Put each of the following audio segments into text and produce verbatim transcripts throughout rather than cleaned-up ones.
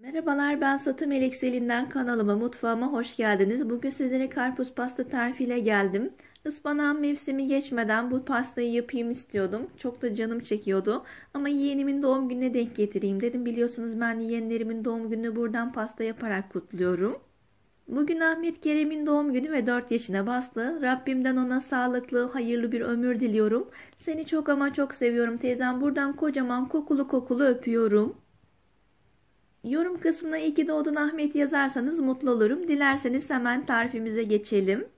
Merhabalar, ben Satı Meleksu Elinden kanalıma, mutfağıma hoş geldiniz. Bugün sizlere karpuz pasta tarifiyle geldim. Ispanağın mevsimi geçmeden bu pastayı yapayım istiyordum. Çok da canım çekiyordu. Ama yeğenimin doğum gününe denk getireyim dedim. Biliyorsunuz ben yeğenlerimin doğum gününü buradan pasta yaparak kutluyorum. Bugün Ahmet Kerem'in doğum günü ve dört yaşına bastı. Rabbimden ona sağlıklı, hayırlı bir ömür diliyorum. Seni çok ama çok seviyorum teyzem. Buradan kocaman kokulu kokulu öpüyorum. Yorum kısmına iyi ki doğdun Ahmet yazarsanız mutlu olurum. Dilerseniz hemen tarifimize geçelim.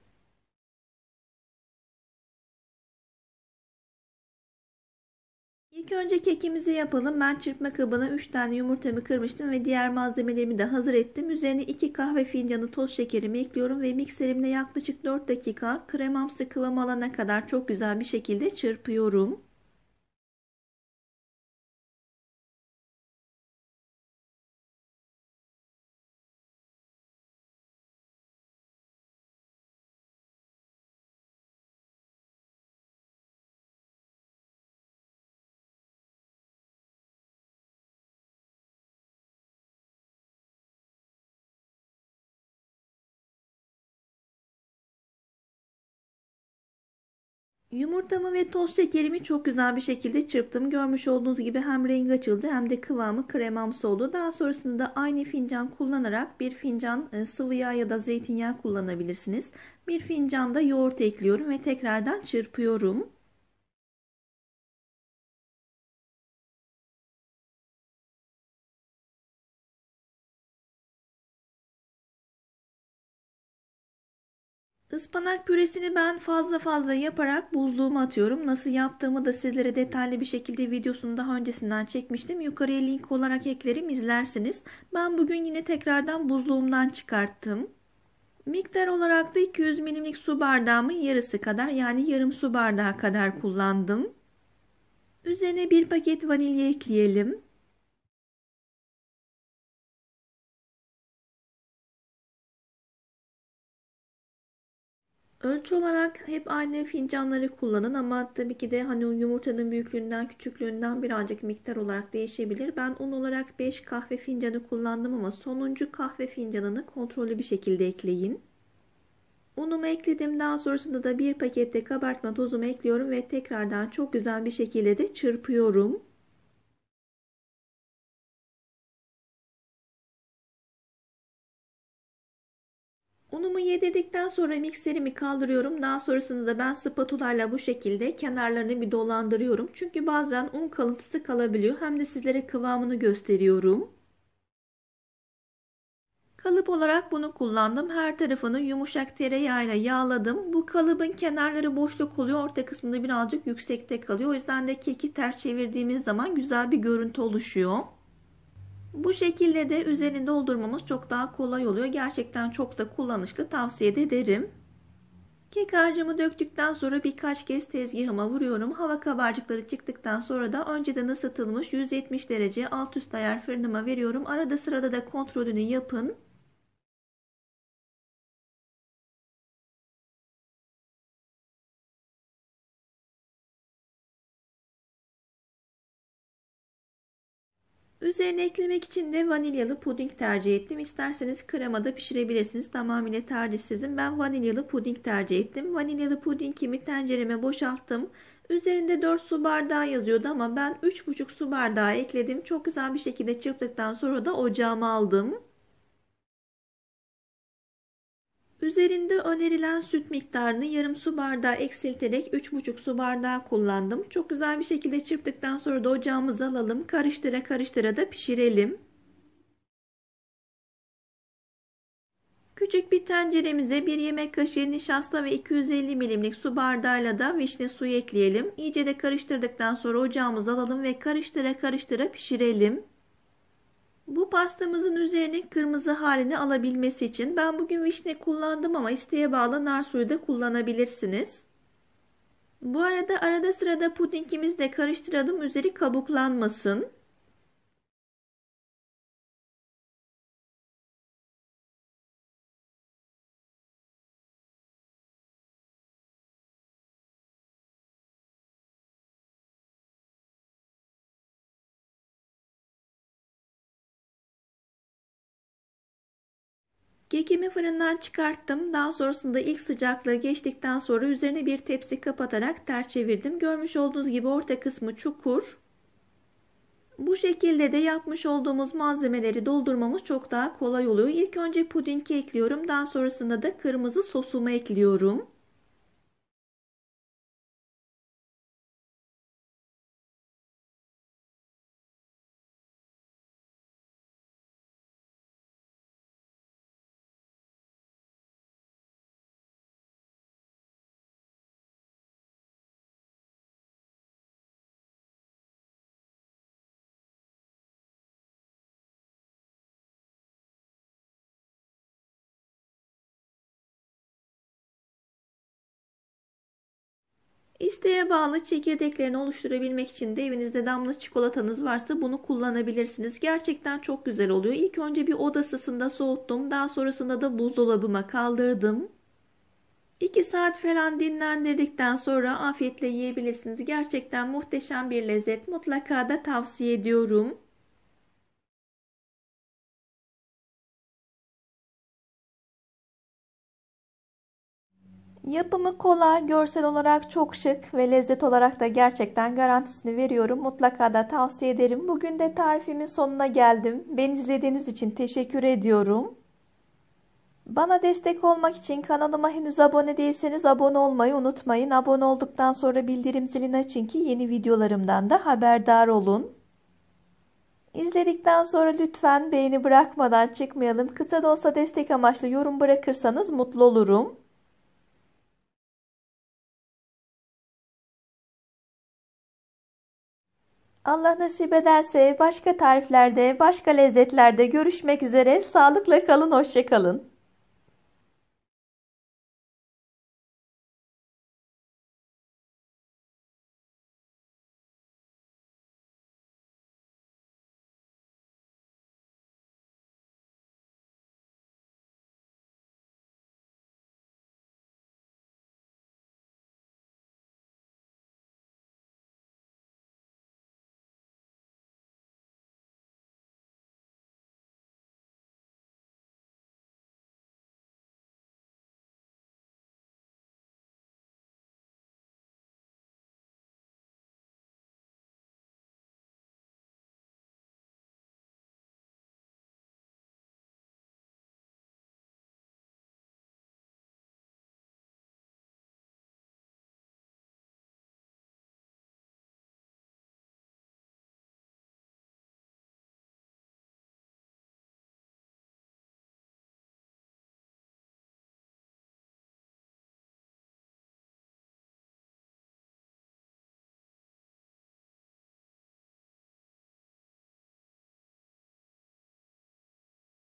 İlk önce kekimizi yapalım. Ben çırpma kabına üç tane yumurtamı kırmıştım ve diğer malzemelerimi de hazır ettim. Üzerine iki kahve fincanı toz şekerimi ekliyorum ve mikserimle yaklaşık dört dakika kremamsı kıvam alana kadar çok güzel bir şekilde çırpıyorum. Yumurtamı ve toz şekerimi çok güzel bir şekilde çırptım. Görmüş olduğunuz gibi hem rengi açıldı hem de kıvamı kremamsı oldu. Daha sonrasında da aynı fincan kullanarak bir fincan sıvı yağ ya da zeytinyağı kullanabilirsiniz. Bir fincan da yoğurt ekliyorum ve tekrardan çırpıyorum. Ispanak püresini ben fazla fazla yaparak buzluğuma atıyorum. Nasıl yaptığımı da sizlere detaylı bir şekilde videosunu daha öncesinden çekmiştim. Yukarıya link olarak eklerim, izlersiniz. Ben bugün yine tekrardan buzluğumdan çıkarttım. Miktar olarak da iki yüz milimlik su bardağımın yarısı kadar, yani yarım su bardağı kadar kullandım. Üzerine bir paket vanilya ekleyelim. Ölçü olarak hep aynı fincanları kullanın ama tabii ki de hani yumurtanın büyüklüğünden küçüklüğünden birazcık miktar olarak değişebilir. Ben un olarak beş kahve fincanı kullandım ama sonuncu kahve fincanını kontrollü bir şekilde ekleyin. Unumu ekledim, daha sonrasında da bir pakette kabartma tozumu ekliyorum ve tekrardan çok güzel bir şekilde de çırpıyorum. Unumu yedirdikten sonra mikserimi kaldırıyorum. Daha sonrasında da ben spatulayla bu şekilde kenarlarını bir dolandırıyorum. Çünkü bazen un kalıntısı kalabiliyor. Hem de sizlere kıvamını gösteriyorum. Kalıp olarak bunu kullandım. Her tarafını yumuşak tereyağıyla yağladım. Bu kalıbın kenarları boşluk oluyor. Orta kısmında birazcık yüksekte kalıyor. O yüzden de keki ters çevirdiğimiz zaman güzel bir görüntü oluşuyor. Bu şekilde de üzerini doldurmamız çok daha kolay oluyor. Gerçekten çok da kullanışlı, tavsiye ederim. Kek harcımı döktükten sonra birkaç kez tezgahıma vuruyorum. Hava kabarcıkları çıktıktan sonra da önceden ısıtılmış yüz yetmiş derece alt üst ayar fırınıma veriyorum. Arada sırada da kontrolünü yapın. Üzerine eklemek için de vanilyalı puding tercih ettim. İsterseniz krema da pişirebilirsiniz. Tamamıyla tercih sizin. Ben vanilyalı puding tercih ettim. Vanilyalı pudingimi tencereme boşalttım. Üzerinde dört su bardağı yazıyordu ama ben üç buçuk su bardağı ekledim. Çok güzel bir şekilde çırptıktan sonra da ocağıma aldım. Üzerinde önerilen süt miktarını yarım su bardağı eksilterek üç buçuk su bardağı kullandım. Çok güzel bir şekilde çırptıktan sonra da ocağımıza alalım. Karıştıra karıştıra da pişirelim. Küçük bir tenceremize bir yemek kaşığı nişasta ve iki yüz elli milimlik su bardağıyla da vişne suyu ekleyelim. İyice de karıştırdıktan sonra ocağımıza alalım ve karıştıra karıştıra pişirelim. Bu pastamızın üzerine kırmızı halini alabilmesi için ben bugün vişne kullandım ama isteğe bağlı nar suyu da kullanabilirsiniz. Bu arada arada sırada pudingimizi de karıştıralım, üzeri kabuklanmasın. Kekimi fırından çıkarttım. Daha sonrasında ilk sıcaklığı geçtikten sonra üzerine bir tepsi kapatarak ters çevirdim. Görmüş olduğunuz gibi orta kısmı çukur. Bu şekilde de yapmış olduğumuz malzemeleri doldurmamız çok daha kolay oluyor. İlk önce pudingi ekliyorum. Daha sonrasında da kırmızı sosumu ekliyorum. İsteğe bağlı çekirdeklerini oluşturabilmek için de evinizde damla çikolatanız varsa bunu kullanabilirsiniz. Gerçekten çok güzel oluyor. İlk önce bir oda ısısında soğuttum. Daha sonrasında da buzdolabıma kaldırdım. iki saat falan dinlendirdikten sonra afiyetle yiyebilirsiniz. Gerçekten muhteşem bir lezzet. Mutlaka da tavsiye ediyorum. Yapımı kolay, görsel olarak çok şık ve lezzet olarak da gerçekten garantisini veriyorum. Mutlaka da tavsiye ederim. Bugün de tarifimin sonuna geldim. Beni izlediğiniz için teşekkür ediyorum. Bana destek olmak için kanalıma henüz abone değilseniz abone olmayı unutmayın. Abone olduktan sonra bildirim zilini açın ki yeni videolarımdan da haberdar olun. İzledikten sonra lütfen beğeni bırakmadan çıkmayalım. Kısa da olsa destek amaçlı yorum bırakırsanız mutlu olurum. Allah nasip ederse başka tariflerde, başka lezzetlerde görüşmek üzere. Sağlıkla kalın, hoşça kalın.